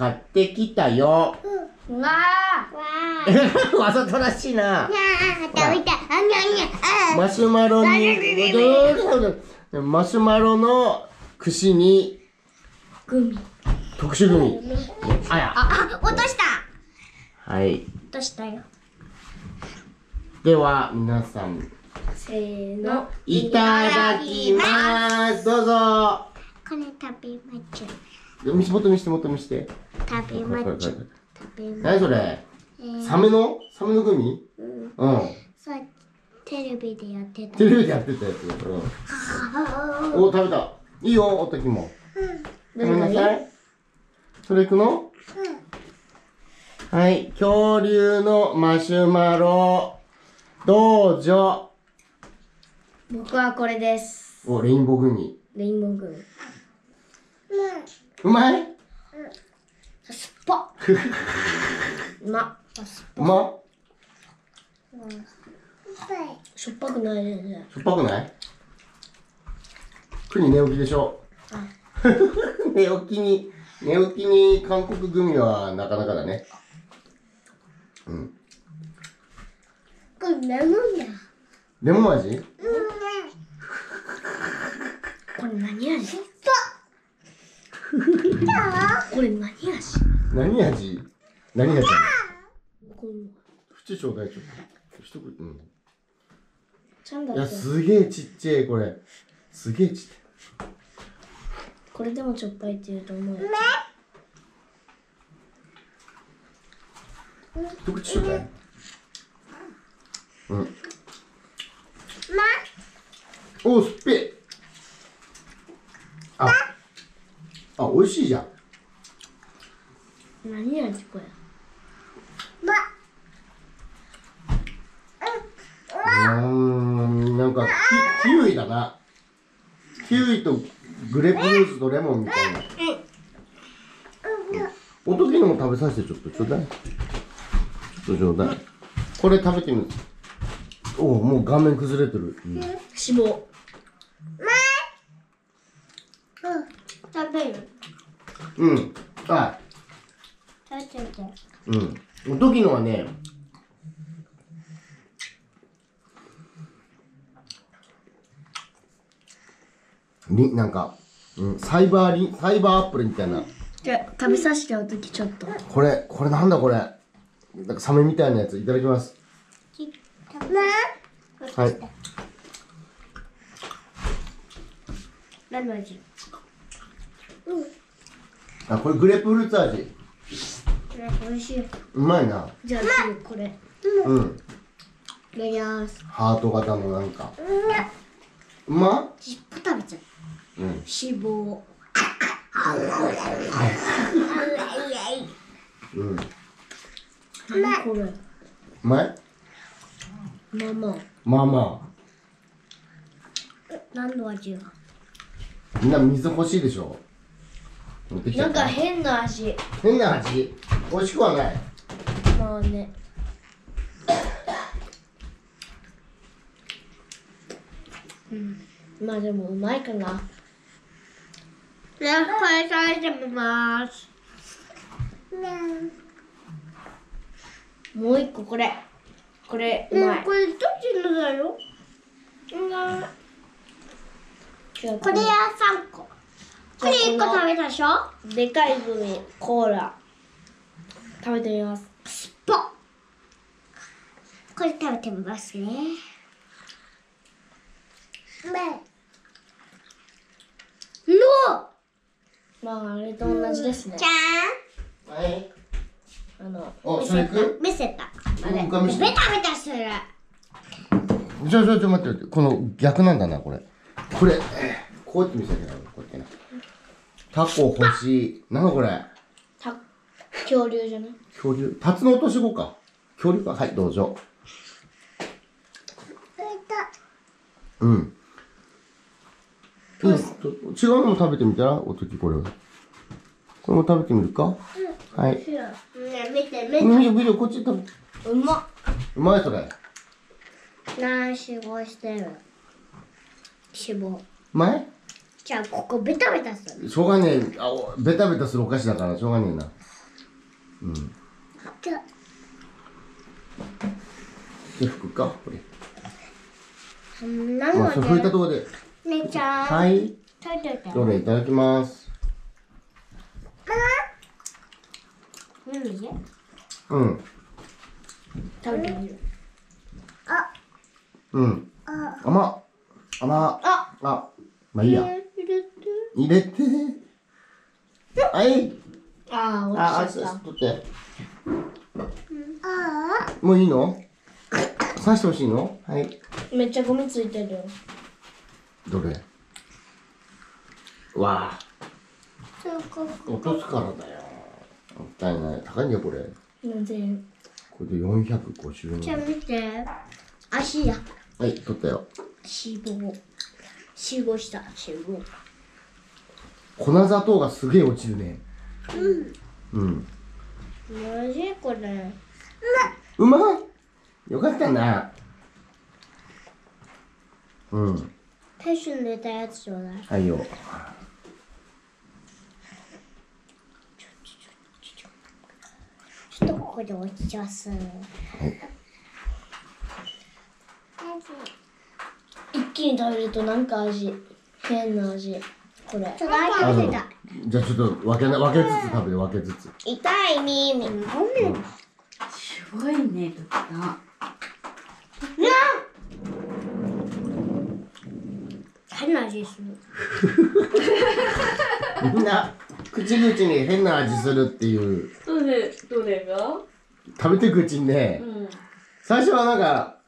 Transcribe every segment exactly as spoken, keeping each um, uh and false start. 買ってきたよ。うん。わー。わざとらしいな。なあ、食べた。あにゃにゃ。マシュマロに、マシュマロの串に、グミ。特殊グミ。あや。あ、落とした。はい。落としたよ。では、皆さん。せーの。いただきます。どうぞ。これ食べまちゅ。もっと見して、もっと見して。食べまちゅ。何それ？サメの？サメのグミ？うん。そう、テレビでやってた。テレビでやってたやつ。うん。お、食べた。いいよ、おときも。うん。ごめんなさい。それいくの？うん。はい、恐竜のマシュマロ。どうぞ。僕はこれです。お、レインボーグミ。レインボーグミ。うまい？すっぱ。うま。すっぱ。うま。しょっぱくないですね。しょっぱくない？くに寝起きでしょ。寝起きに寝起きに韓国グミはなかなかだね。うん。これレモンだ。レモン味？うん。これ何味？これ何味？何味？何味？縁ちょうだいちょっと。うん。いやすげえちっちゃいこれ。すげえちっちゃい。これでもちょっぱいって言うと思う。一口ちょうだい。うん。おお、すっぺえ。あ。あ、美味しいじゃん。何味これ？うん、なんかキウイだな。キウイとグレープフルーツとレモンみたいな。おときのも食べさせてちょっとちょうだい。ちょっとちょうだい。これ食べてみる。おお、もう顔面崩れてる。うん、脂肪。食べる。うん。はい。食べちゃう。うん。おときのはね。り、なんか、うん、サイバーリ、サイバーアップルみたいな。じゃ、食べさせちゃうときちょっと。これ、これなんだこれ。なんかサメみたいなやついただきます。はい。何の味？あ、これグレープフルーツ味。美味しい。うまいな。じゃあ次これ。うん。いただきます。ハート型のなんか。うま？尻尾食べちゃう。うん。脂肪。うん。何これ？うまい？まあまあ。まあまあ。何の味が？みんな水欲しいでしょ。なんか変な味。変な味？美味しくはない。まあね。うん。まあでもうまいかな。じゃあこれ食べてみます。もう一個これ。これうまい。これどっちのだよ。これはさんこ。これ一個食べたでしょ。でかいグミ、コーラ食べてみます。すっぱ。これ食べてみますね。うまいの。まああれと同じですね。じゃーん。はい。あの、見せた見せたあれベタベタする。ちょちょちょ待って、この逆なんだなこれ。これこうやって見せてな、こうやってな。タコ欲しい。なのこれ。タ恐竜じゃない？恐竜。タツノオトシゴか。恐竜か。はい、どうぞ。うん。うん。違うのも食べてみたら、おときこれは。これも食べてみるか。うん、はい。見て見て。見る見る、こっち食べ。うま。うまいそれ。何脂肪してる。脂肪。前？じゃあここベタベタする。しょうがねえ。あ、ベタベタするお菓子だからしょうがねえな。うん。で、拭くか、これ。なので、拭いたところで。姉ちゃん。はい。どれいただきます。うん。あ。うん。甘。甘。あ。あ。まあいいや。入れて。はい。ああ、落ちちゃった。取って。もういいの？刺してほしいの？はい。めっちゃゴミついてるよ。どれ？わあ。落とすからだよ。もったいない。高いんだよこれ。よんせんえん。これでよんひゃくごじゅうえん。じゃあ見て。足や。はい、取ったよ。脂肪。脂肪した。脂肪。粉砂糖がすげえ落ちるね。うん。うん。おいしいこれ。うまっ。うまっ。よかったな。うん。ティッシュに入れたやつちょうだい。はいよ。ちょっとここで落ちます。はい。一気に食べるとなんか味変な味。これ。ちょっと開けてた。じゃあちょっと分けな分けつつ食べて分けつつ。痛い耳。うん、すごいねとか。な。変な味する。みんな口々に変な味するっていう。どれどれが？食べてくうちにね、うん、最初はなんか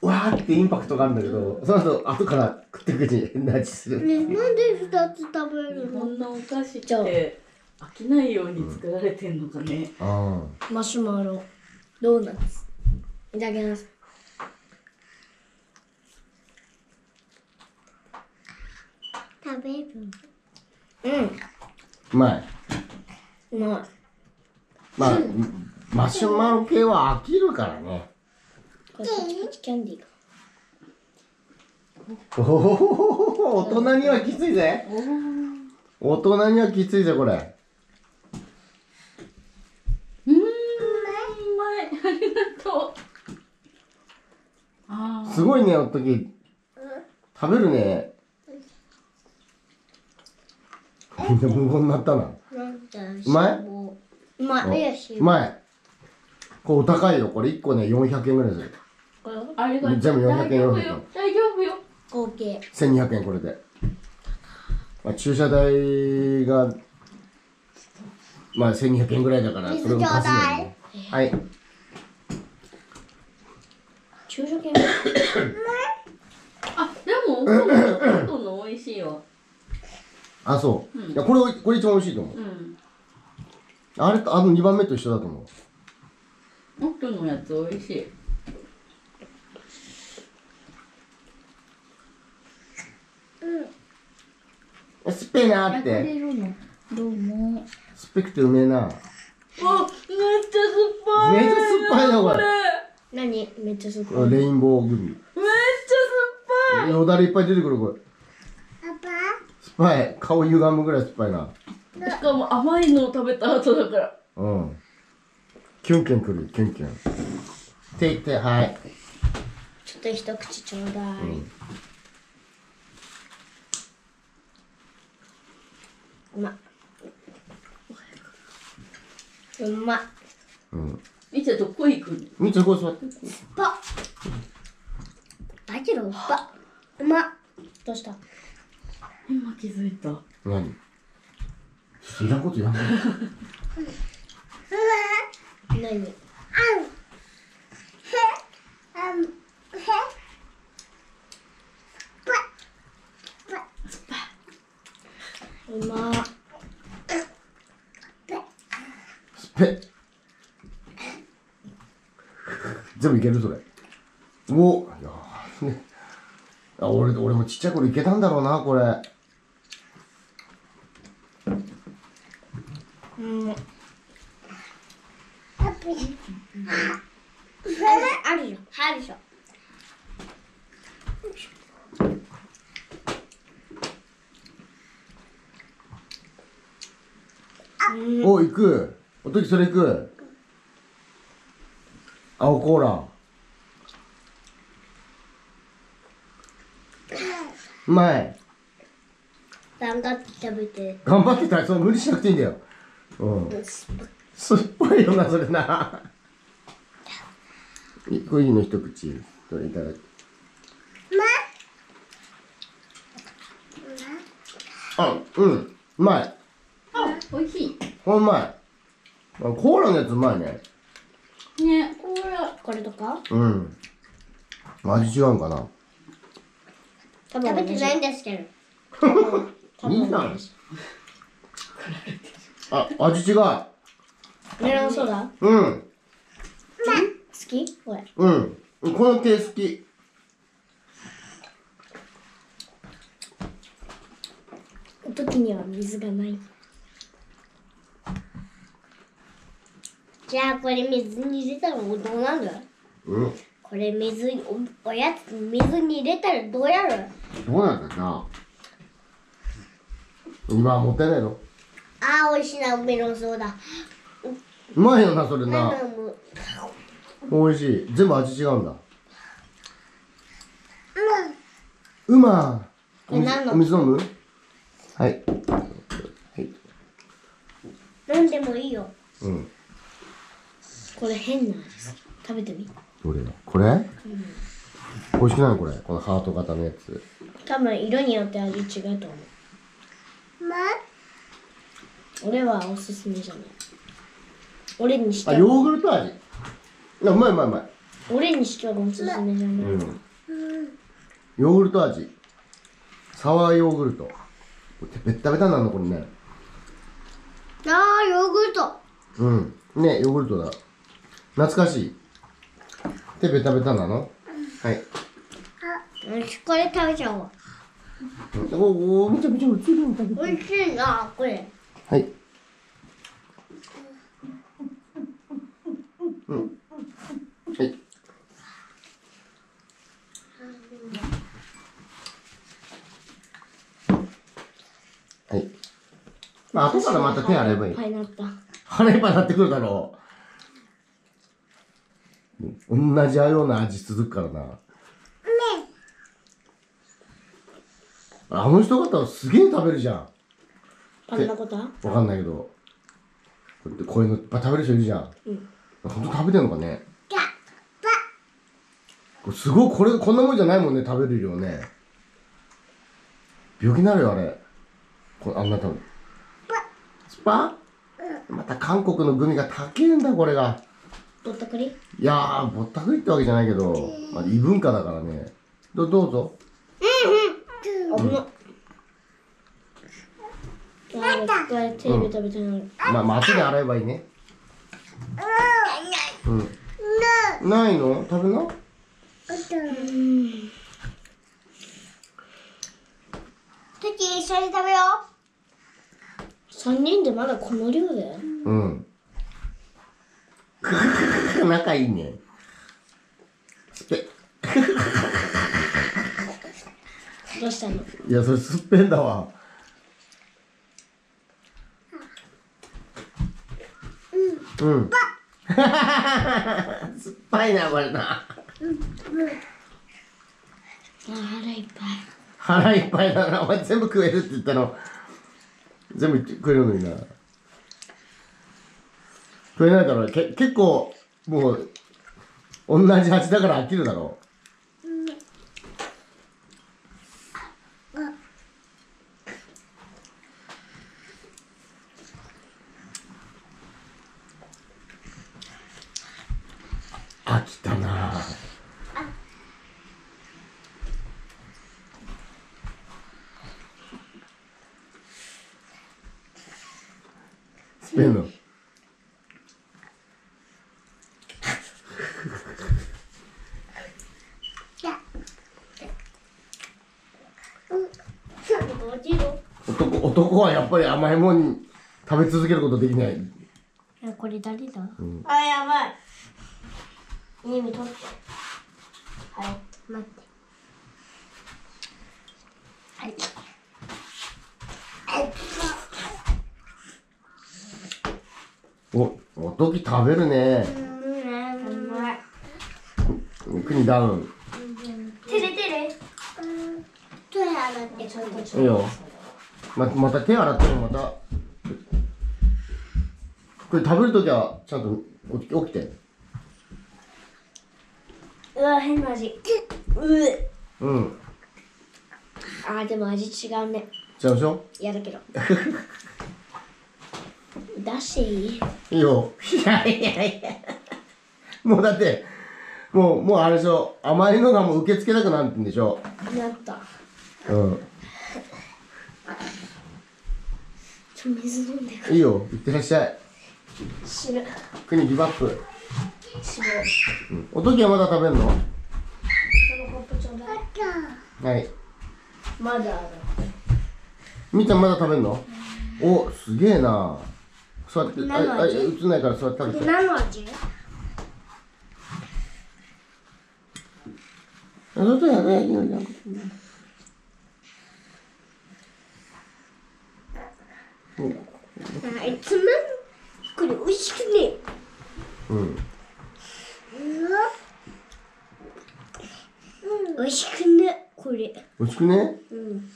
わーってインパクトがあるんだけど、その後後から食ってくうちに変な味する。ね、なんで二つ食べるの？こんなお菓子って飽きないように作られてんのかね。うん、あマシュマロ、ドーナツ、いただきます。食べる。うん。うまい。うまい。まあ、マシュマロ系は飽きるからね。これ、プチキャンディーか。おお、大人にはきついぜ。大人にはきついぜ、これ。うん、うまい。うまい。ありがとう。ああ。すごいね、おっとき。食べるね。みんな無言になったな。うまい？うまい。うまい。これお高いよ。これいっこね、よんひゃくえんぐらいする。全部よんひゃくえんよ。大丈夫よ。合計。せんにひゃくえんこれで。まあ、駐車代が、まあ、せんにひゃくえんぐらいだから、それを貸すのね。はい。駐車券？あ、でも、今度の美味しいよ。あ、そう。うん、いや、これ、これ一番美味しいと思う。うん、あれ、あの二番目と一緒だと思う。もっとのやつ美味しい。うん。すっぺえなーって。どうも。すっぺくてうめえな。あ、めっちゃ酸っぱい。めっちゃ酸っぱいな、これ。何、めっちゃ酸っぱい。レインボーグミ。めっちゃ酸っぱい。よだれいっぱい出てくる、これ。はい、顔歪むぐらい酸っぱいな。しかも甘いのを食べた後だから。うん。キュンキュンくる、キュンキュン。って言って、はい。ちょっと一口ちょうだい。うん、うまっ。うまっ。うん。みちゃんどこ行くの？みちゃんこう座って。酸っぱ。だけど酸っぱ。うまっ。どうした？今気づいた。何？いらんことやんない。何？あん。へ。あん。へ。ば。ば。うま。すぺ。全部いけるそれ。お。いやーね。あ、俺俺もちっちゃい頃いけたんだろうなこれ。うん。あるよ、あるよ。お、行く。おときそれ行く。青コーラ。うまい。頑張って食べて。頑張って食べて、それ無理しなくていいんだよ。うん。酸っぱいよな、それな。コーヒーの一口、これいただき。あ、うん、うまい。あ、おいしい。これうまい。コーラのやつうまいね。ね、コーラ、これとか。うん。味違うんかな。食べてないんですけど。みんな。あ、味違う。メロンソーダ。うん。まあ、好き？これ。うん。この系好き。時には水がない。じゃあこれ水に入れたらどうなる？うん。これ水お、おやつ水に入れたらどうやる？どうなんだな。今持ってないの？ああ、美味しいな、メロンソーダ。うまいよな、それな。美味しい。全部味違うんだ。うん。うま。え、何の？お水飲む？はい。はい。飲んでもいいよ。うん。これ変な味です。食べてみ。どれだ？これ？うん。美味しくないのこれ？このハート型のやつ。多分色によって味違うと思う。まあ。俺はおすすめじゃない。俺にしては。あ、ヨーグルト味。うまいうまいうまい。俺にしてはおすすめじゃない。うん。ヨーグルト味。サワーヨーグルト。ベッタベタなのこれね。あー、ヨーグルト。うん。ね、ヨーグルトだ。懐かしい。で、ベタベタなの？はい。あ、これ食べちゃおう。おお、めちゃめちゃ美味しいの食べて。美味しいな、これ。はい。うん。はい。はい。まあ、後からまた手洗えばいい。腹いっぱいになってくるだろう。同じような味続くからな。ね。あの人方すげえ食べるじゃん。パンナコタ？わかんないけど。こうやってこういうのいっぱい食べる人いるじゃん。うん。ほんと食べてんのかね。これすごい、これこんなもんじゃないもんね、食べる量ね。病気になるよあれ。こあんなたぶスパ？また韓国のグミが高いんだこれが。ぼったくり？いやー、ぼったくりってわけじゃないけど、まあ、異文化だからね。どどうぞ。うんうん。危なっ。一回手ベタベタになる。まあ街で洗えばいいね。うん。ないの？食べな？トキ一緒に食べよう。さんにんでまだこの量で？うん。仲いいね。すっぺ。どうしたの？いや、それすっぺんだわ。うん。うん。酸っぱいな、これな。うんうん。腹いっぱい。腹いっぱいだな。お前全部食えるって言ったの。全部食えるのにな。食えないだろう。け結構もう同じ味だから飽きるだろう。うんうん、飽きたなあ。スペインの。男、男はやっぱり甘いもんに食べ続けることできない。これ誰だ？うん、あ、やばい。耳取って。はい、待って。はい。お、おとき食べるね。うん、うまい。ックにダウン。手で手で。手洗ってちょっとちょっと。いいよ。ま、また手洗ってもまた。これ食べるときはちゃんと起き、起きて。うわ変な味。うう。うん。あーでも味違うね。違うでしょ？嫌だけど。だしいいよ。いやいやいや。もうだって、もう、もうあれでしょ。甘いのがもう受け付けなくなってんでしょ。なった。うん。ちょっと水飲んでくる。いいよ。いってらっしゃい。死ぬ。国ギブアップ。死ぬ。うん。おときはまだ食べるの？そのコップちょうだい。はい。まだある。みーちゃんまだ食べるの？お、すげえな。座って、あ、あ、映んないから座って食べて。何の味？あ、どうぞやべえ、いいのに。あ、いつもこれ美味しくね。うん。美味しくね、これ。美味しくね？うん。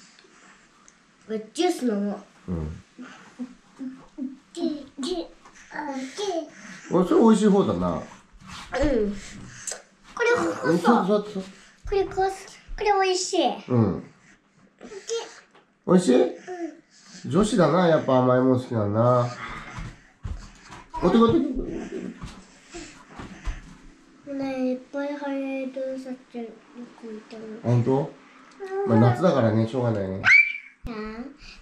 ジュース飲もう。うん。俺それ美味しい方だな。うん。これこそ。これこそ。これ美味しい。うん。美味しい？うん。女子だな、やっぱ甘いもの好きだな。お手ごて。ねえ、いっぱい入るとさっきよく見たの。本当？まあ夏だからね、しょうがないね。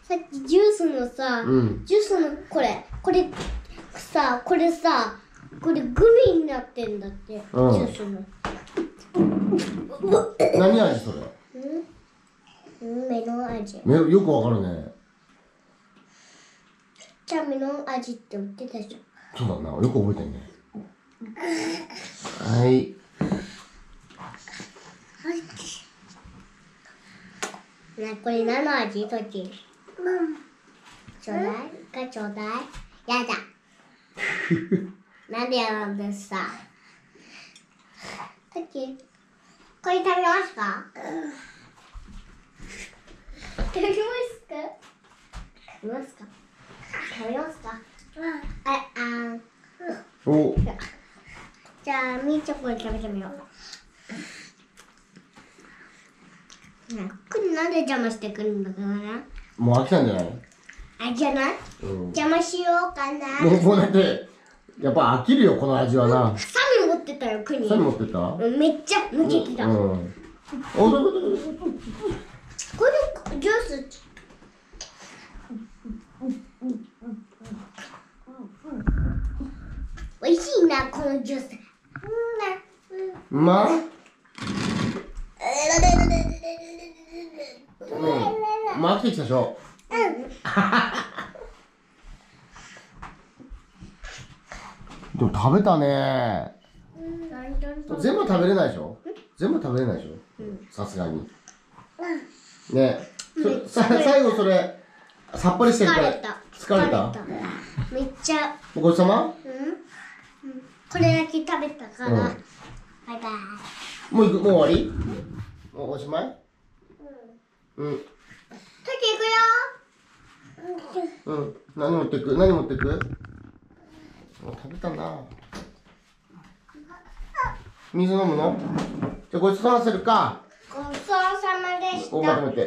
さっきジュースのさ、うん、ジュースのこれこれさこれさこれグミになってんだって、うん、ジュースの何味それ？うん、メロン味。メロンよくわかるね。じゃあメロン味って言ってたじゃん。そうだな、よく覚えてんね。はい。なこれ何の味？とき。うん。ちょうだい？かちょうだい？やだ。なんでやるんですか？とき。これ食べますか？食べますか？食べますか？食べますか？あ、あ。お。じゃあみーちゃんこれ食べてみよう。これなんで邪魔してくるんだかな。もう飽きたんじゃない？あ、じゃない？邪魔しようかな。もうこうやってやっぱ飽きるよこの味はな。サミ持ってたよクニ。サミ持ってた？めっちゃ無敵だ。うん。おどどどど。これジュース。おいしいなこのジュース。うま。うま。うん、まあ、飽きてきたでしょ。うん。でも食べたね。全部食べれないでしょ。全部食べれないでしょ。さすがに。ね。さ、最後それ。さっぱりしてるから。疲れた。めっちゃ。ごちそうさま。うん。これだけ食べたから。バイバイ。もう、もう終わり。もうおしまい。うん。とき行くよ。うん。何持ってく？何持ってく？もう食べたな。水飲むの？じゃあごちそうさまするか。ごちそうさまでした。お、待って待って。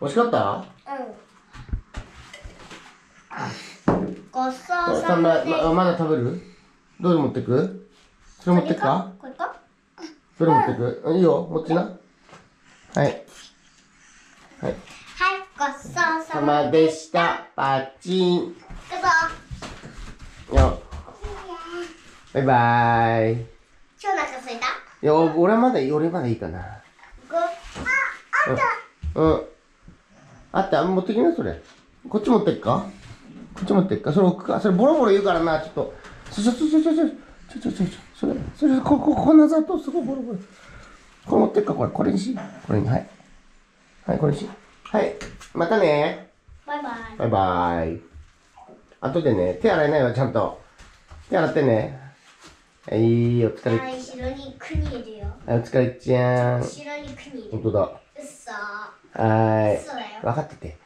美味しかった？うん。ごちそうさまでした。ま、まだ食べる？どれ持ってく？それ持ってくか？これか？それ持ってく？うん、いいよ、持ってな。はい。はい。はい、ごちそうさまでした。パチン。行くぞ。よ。バイバーイ。今日なんかすいた？いや、俺まだ、俺まだいいかな。ご、あ、あった。うん。あった、持ってきな、それ。こっち持ってくか？こっち持ってくか？それ置くか？それボロボロ言うからな、ちょっと。ちょちょちょちょちょ。ちょちょちょちょ、それ、それ、こ、こ、こんな砂糖すごいボロボロ。これ持ってっか、これ、これにし。これに、はい。はい、これにし。はい、またね。バイバイ。バイバイ。あとでね、手洗えないわ、ちゃんと。手洗ってね。はい、お疲れ。あ、後ろにクニいるよ。あ、お疲れちゃん。後ろにクニいる。本当だ。うっそー。はーい。そうだよ。分かってて。